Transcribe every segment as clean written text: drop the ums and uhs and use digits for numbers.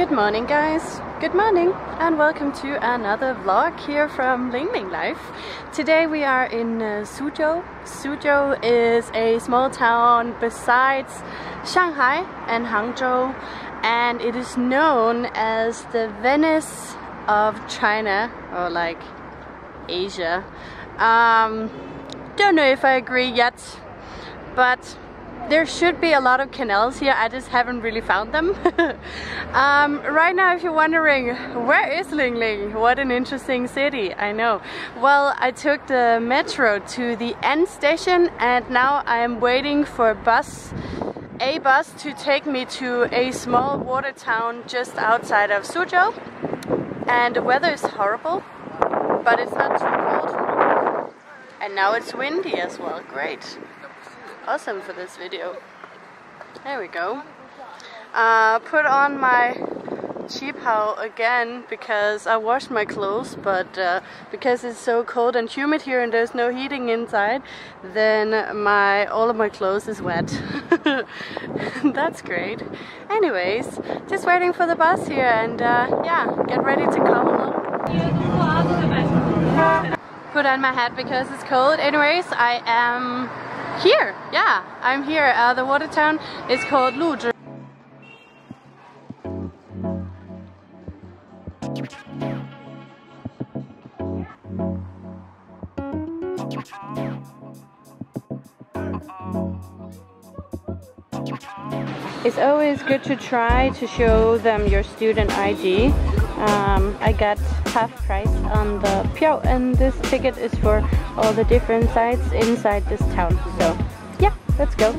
Good morning guys, good morning and welcome to another vlog here from Lingling Life. Today we are in Suzhou. Suzhou is a small town besides Shanghai and Hangzhou, and it is known as the Venice of China, or like Asia. Don't know if I agree yet, but there should be a lot of canals here. I just haven't really found them. Right now, if you're wondering, where is Lingling? What an interesting city, I know. Well, I took the metro to the end station and now I am waiting for a bus to take me to a small water town just outside of Suzhou. And the weather is horrible, but it's not too cold. And now it's windy as well, great. Awesome for this video. There we go. Put on my qipao again because I washed my clothes, but because it's so cold and humid here and there's no heating inside, then all of my clothes is wet. That's great. Anyways, just waiting for the bus here and yeah, get ready to come along. Put on my hat because it's cold. Anyways, I am here, yeah, I'm here. The water town is called Luzhi. It's always good to try to show them your student ID. I got half price on the Piao, and this ticket is for all the different sites inside this town. So yeah, let's go.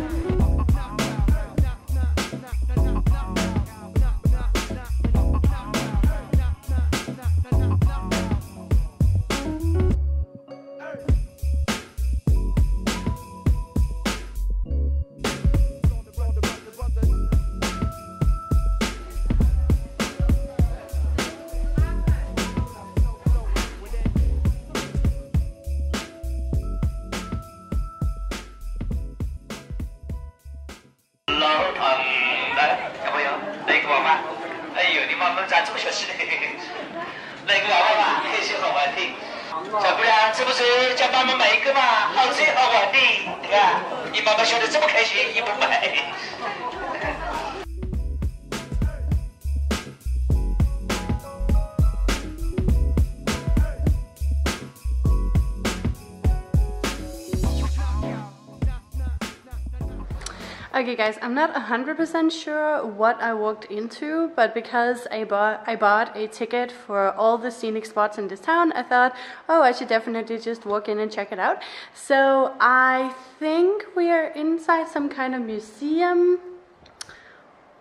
Okay guys, I'm not 100% sure what I walked into, but because I bought a ticket for all the scenic spots in this town, I thought, oh, I should definitely just walk in and check it out. So I think we are inside some kind of museum,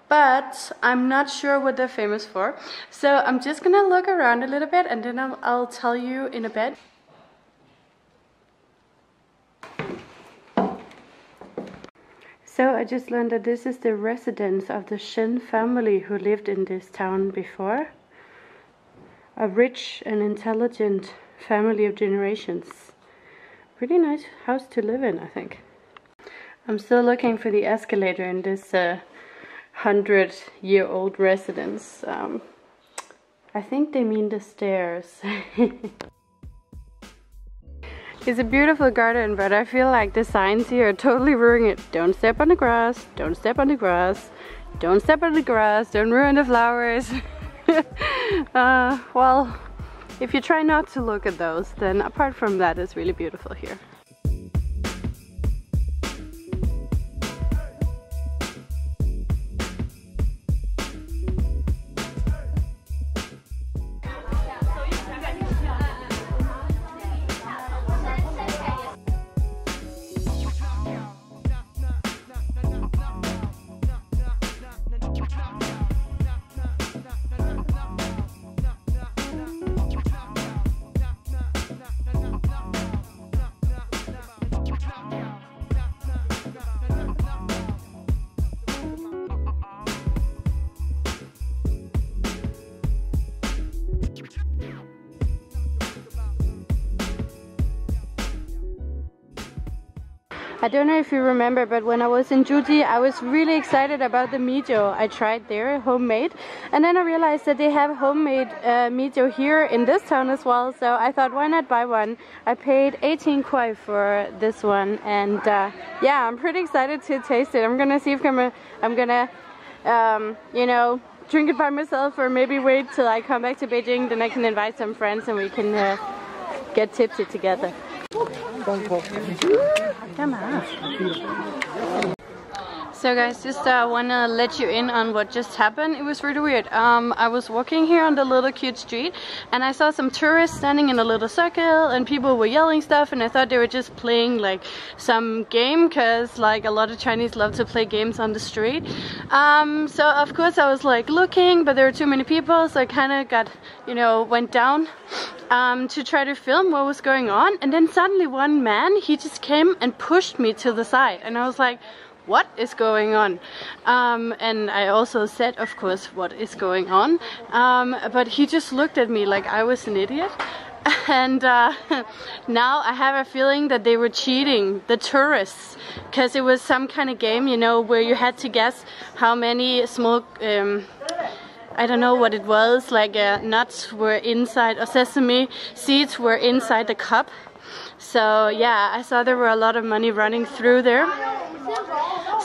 but I'm not sure what they're famous for. So I'm just gonna look around a little bit and then I'll tell you in a bit. So I just learned that this is the residence of the Shen family who lived in this town before. A rich and intelligent family of generations. Pretty nice house to live in, I think. I'm still looking for the escalator in this 100-year-old residence. I think they mean the stairs. It's a beautiful garden, but I feel like the signs here are totally ruining it. Don't step on the grass, don't step on the grass, don't step on the grass, don't ruin the flowers. Well, if you try not to look at those, then apart from that, it's really beautiful here. I don't know if you remember, but when I was in Juji, I was really excited about the mijo I tried there, homemade. And then I realized that they have homemade mijo here in this town as well, so I thought, why not buy one? I paid 18 kuai for this one, and yeah, I'm pretty excited to taste it. I'm gonna see if I'm gonna you know, drink it by myself, or maybe wait till I come back to Beijing, then I can invite some friends and we can get tipsy together. Come on. So guys, just wanna let you in on what just happened. It was really weird. I was walking here on the little cute street and I saw some tourists standing in a little circle and people were yelling stuff, and I thought they were just playing like some game, cause like a lot of Chinese love to play games on the street. So of course I was like looking, but there were too many people, so I kinda got, you know, went down to try to film what was going on, and then suddenly one man, he just came and pushed me to the side, and I was like, what is going on? And I also said, of course, what is going on? But he just looked at me like I was an idiot. And now I have a feeling that they were cheating, the tourists, because it was some kind of game, you know, where you had to guess how many small, I don't know what it was, like nuts were inside, or sesame seeds were inside the cup. So yeah, I saw there were a lot of money running through there.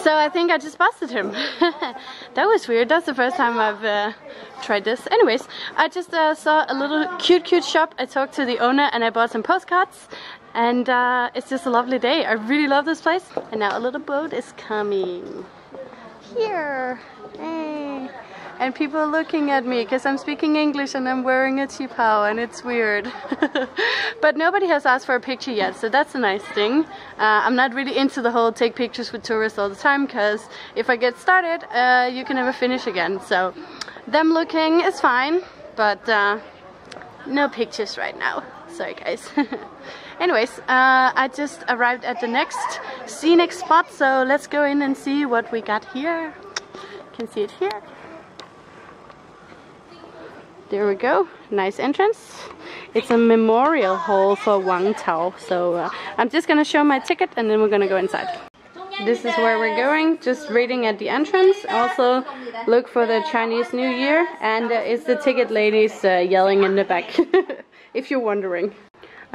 So I think I just busted him. That was weird. That's the first time I've tried this. Anyways, I just saw a little cute shop. I talked to the owner and I bought some postcards. And it's just a lovely day. I really love this place. And now a little boat is coming. Here. Hey. And people are looking at me because I'm speaking English and I'm wearing a qipao, and it's weird. But nobody has asked for a picture yet, so that's a nice thing. I'm not really into the whole take pictures with tourists all the time, because if I get started, you can never finish again. So them looking is fine, but no pictures right now. Sorry guys. Anyways, I just arrived at the next scenic spot, so let's go in and see what we got here. You can see it here. There we go, nice entrance. It's a memorial hall for Wang Tao, so I'm just gonna show my ticket and then we're gonna go inside. This is where we're going, just reading at the entrance. Also look for the Chinese New Year, and it's the ticket ladies yelling in the back, if you're wondering.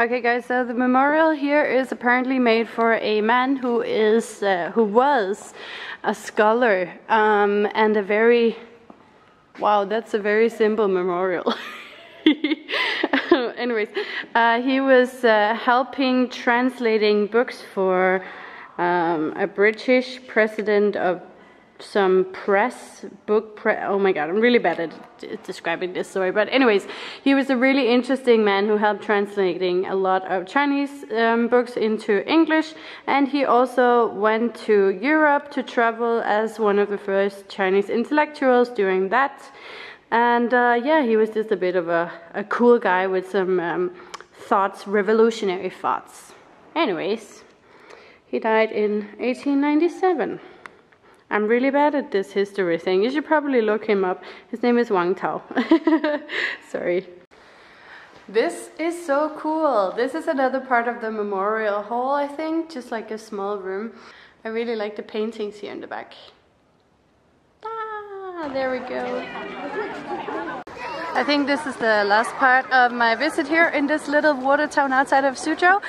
Okay guys, so the memorial here is apparently made for a man who is, who was a scholar, and a very... Wow, that's a very simple memorial. Anyways, he was helping translating books for a British president of some press, oh my god, I'm really bad at describing this story, but anyways, he was a really interesting man who helped translating a lot of Chinese books into English, and he also went to Europe to travel as one of the first Chinese intellectuals during that, and yeah, he was just a bit of a cool guy with some thoughts, revolutionary thoughts. Anyways, he died in 1897. I'm really bad at this history thing. You should probably look him up. His name is Wang Tao. Sorry. This is so cool. This is another part of the memorial hall, I think. Just like a small room. I really like the paintings here in the back. Ah, there we go. I think this is the last part of my visit here in this little water town outside of Suzhou.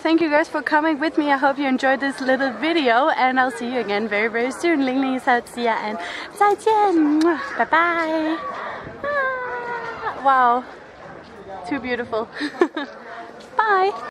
Thank you guys for coming with me. I hope you enjoyed this little video, and I'll see you again very, very soon. Lingling is out. See ya, and 再见. Bye bye. Ah, wow, too beautiful. Bye.